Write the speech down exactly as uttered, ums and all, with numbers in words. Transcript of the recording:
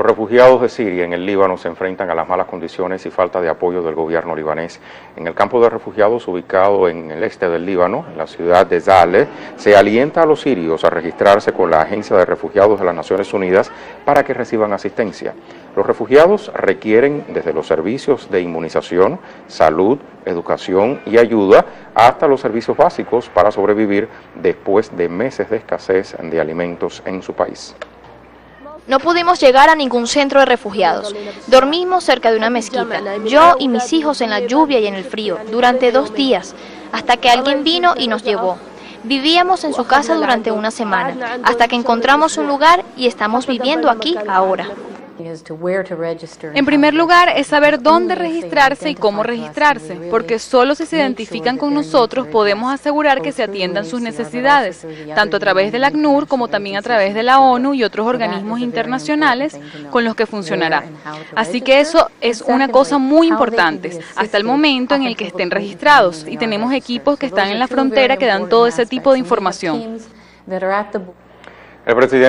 Los refugiados de Siria en el Líbano se enfrentan a las malas condiciones y falta de apoyo del gobierno libanés. En el campo de refugiados ubicado en el este del Líbano, en la ciudad de Zahle, se alienta a los sirios a registrarse con la Agencia de Refugiados de las Naciones Unidas para que reciban asistencia. Los refugiados requieren desde los servicios de inmunización, salud, educación y ayuda hasta los servicios básicos para sobrevivir después de meses de escasez de alimentos en su país. No pudimos llegar a ningún centro de refugiados. Dormimos cerca de una mezquita, yo y mis hijos en la lluvia y en el frío, durante dos días, hasta que alguien vino y nos llevó. Vivíamos en su casa durante una semana, hasta que encontramos un lugar y estamos viviendo aquí ahora. En primer lugar, es saber dónde registrarse y cómo registrarse, porque solo si se identifican con nosotros podemos asegurar que se atiendan sus necesidades, tanto a través del ACNUR como también a través de la ONU y otros organismos internacionales con los que funcionará. Así que eso es una cosa muy importante, hasta el momento en el que estén registrados, y tenemos equipos que están en la frontera que dan todo ese tipo de información. El presidente